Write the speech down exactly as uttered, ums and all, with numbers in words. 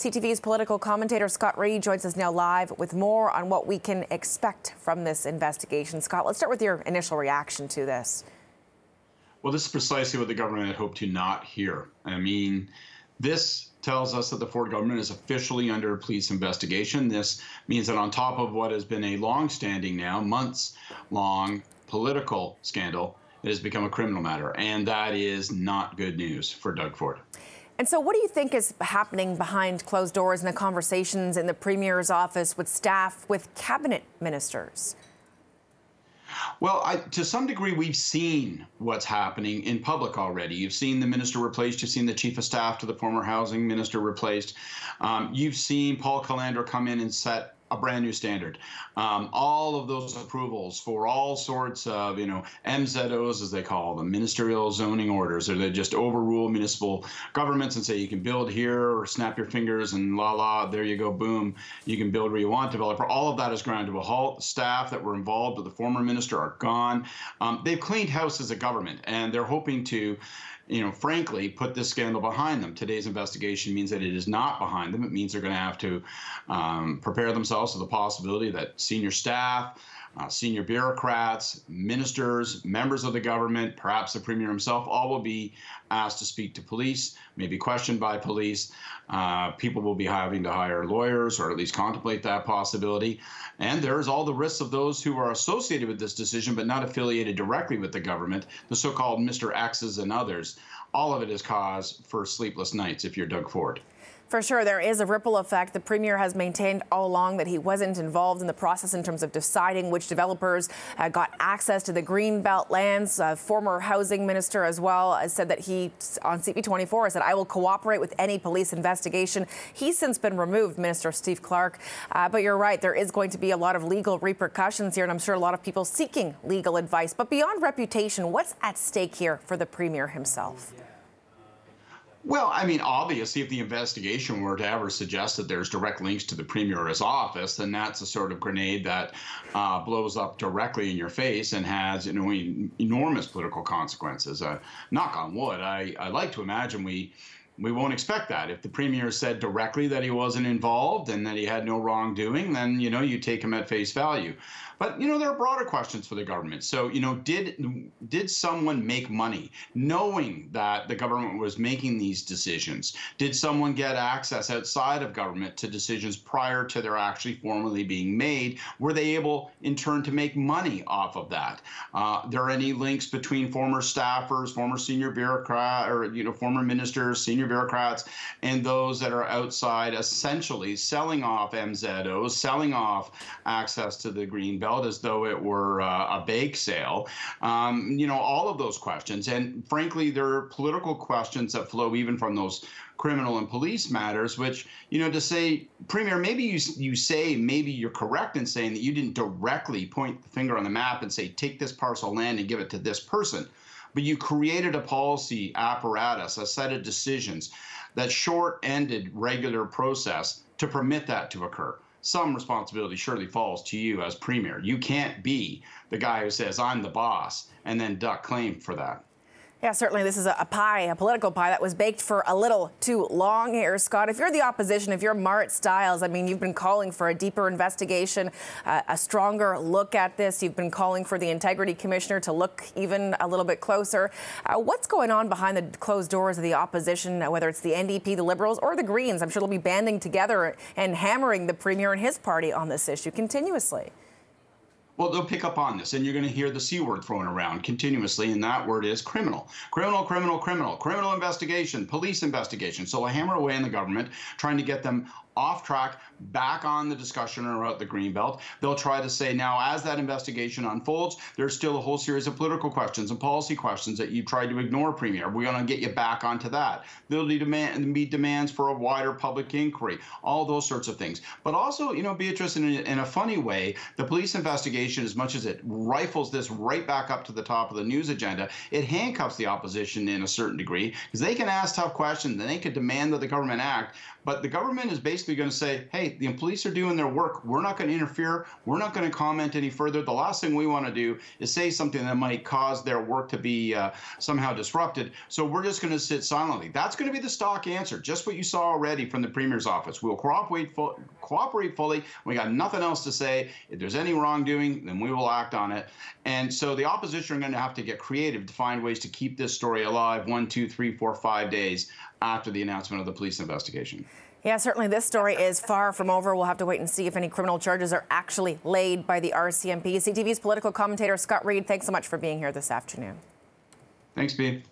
C T V's political commentator Scott Reid joins us now live with more on what we can expect from this investigation. Scott, let's start with your initial reaction to this. Well, this is precisely what the government had hoped to not hear. I mean, this tells us that the Ford government is officially under police investigation. This means that on top of what has been a long-standing now, months-long political scandal, it has become a criminal matter, and that is not good news for Doug Ford. And so what do you think is happening behind closed doors in the conversations in the Premier's office with staff, with cabinet ministers? Well, I, to some degree, we've seen what's happening in public already. You've seen the minister replaced. You've seen the chief of staff to the former housing minister replaced. Um, you've seen Paul Calandra come in and set a brand new standard. Um, all of those approvals for all sorts of, you know, M Z Os, as they call them, ministerial zoning orders, or they just overrule municipal governments and say you can build here or snap your fingers and la la, there you go, boom, you can build where you want, developer. All of that is ground to a halt. Staff that were involved with the former minister are gone. Um, they've cleaned house as a government, and they're hoping to, you know, frankly, put this scandal behind them. Today's investigation means that it is not behind them. It means they're going to have to um, prepare themselves for the possibility that senior staff, uh, senior bureaucrats, ministers, members of the government, perhaps the Premier himself, all will be asked to speak to police, maybe questioned by police. Uh, people will be having to hire lawyers or at least contemplate that possibility. And there's all the risks of those who are associated with this decision but not affiliated directly with the government, the so-called Mister X's and others. All of it is cause for sleepless nights if you're Doug Ford. For sure, there is a ripple effect. The Premier has maintained all along that he wasn't involved in the process in terms of deciding which developers uh, got access to the Greenbelt lands. Uh, former housing minister as well uh, said that he, on C P twenty-four, said, I will cooperate with any police investigation. He's since been removed, Minister Steve Clark. Uh, but you're right, there is going to be a lot of legal repercussions here, and I'm sure a lot of people seeking legal advice. But beyond reputation, what's at stake here for the Premier himself? Well, I mean, obviously, if the investigation were to ever suggest that there's direct links to the Premier's office, then that's a sort of grenade that uh, blows up directly in your face and has, you know, enormous political consequences. Uh, knock on wood, I, I like to imagine we we won't expect that. If the Premier said directly that he wasn't involved and that he had no wrongdoing, then, you know, you take him at face value. But, you know, there are broader questions for the government. So, you know, did did someone make money knowing that the government was making these decisions? Did someone get access outside of government to decisions prior to their actually formally being made? Were they able, in turn, to make money off of that? Uh, there are any links between former staffers, former senior bureaucrat, or, you know, former ministers, senior bureaucrats, and those that are outside, essentially selling off M Z Os, selling off access to the Greenbelt as though it were uh, a bake sale. Um, you know, all of those questions. And frankly, there are political questions that flow even from those criminal and police matters, which, you know, to say, Premier, maybe you, you say, maybe you're correct in saying that you didn't directly point the finger on the map and say, take this parcel of land and give it to this person. But you created a policy apparatus, a set of decisions that short-ended regular process to permit that to occur. Some responsibility surely falls to you as Premier. You can't be the guy who says, I'm the boss, and then duck claim for that. Yeah, certainly this is a pie, a political pie that was baked for a little too long here, Scott. If you're the opposition, if you're Marit Stiles, I mean, you've been calling for a deeper investigation, uh, a stronger look at this. You've been calling for the integrity commissioner to look even a little bit closer. Uh, what's going on behind the closed doors of the opposition, whether it's the N D P, the Liberals, or the Greens? I'm sure they'll be banding together and hammering the Premier and his party on this issue continuously. Well, they'll pick up on this, and you're going to hear the C word thrown around continuously, and that word is criminal. Criminal, criminal, criminal, criminal investigation, police investigation. So I hammer away in the government, trying to get them off track, back on the discussion about the Greenbelt. They'll try to say now, as that investigation unfolds, there's still a whole series of political questions and policy questions that you tried to ignore, Premier. We're going to get you back onto that. There'll be, demand, be demands for a wider public inquiry, all those sorts of things. But also, you know, Beatrice, in a, in a funny way, the police investigation, as much as it rifles this right back up to the top of the news agenda, it handcuffs the opposition in a certain degree because they can ask tough questions and they can demand that the government act. But the government is basically basically going to say, hey, the police are doing their work. We're not going to interfere. We're not going to comment any further. The last thing we want to do is say something that might cause their work to be uh, somehow disrupted. So we're just going to sit silently. That's going to be the stock answer, just what you saw already from the Premier's office. We'll cooperate, fu cooperate fully. We got nothing else to say. If there's any wrongdoing, then we will act on it. And so the opposition are going to have to get creative to find ways to keep this story alive one, two, three, four, five days after the announcement of the police investigation. Yeah, certainly this story is far from over. We'll have to wait and see if any criminal charges are actually laid by the R C M P. C T V's political commentator Scott Reid, thanks so much for being here this afternoon. Thanks, Bea.